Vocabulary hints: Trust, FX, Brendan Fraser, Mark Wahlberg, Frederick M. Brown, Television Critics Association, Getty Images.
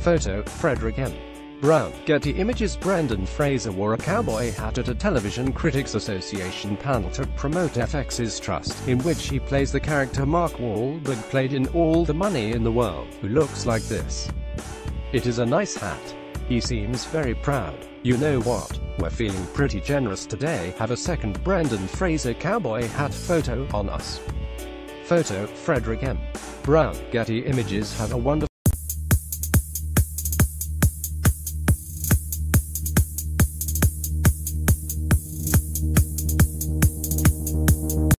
Photo, Frederick M. Brown, Getty Images. Brendan Fraser wore a cowboy hat at a Television Critics Association panel to promote FX's Trust, in which he plays the character Mark Wahlberg played in All the Money in the World, who looks like this. "It is a nice hat. He seems very proud. You know what? We're feeling pretty generous today. Have a second Brendan Fraser cowboy hat photo on us." Photo, Frederick M. Brown, Getty Images. Have a wonderful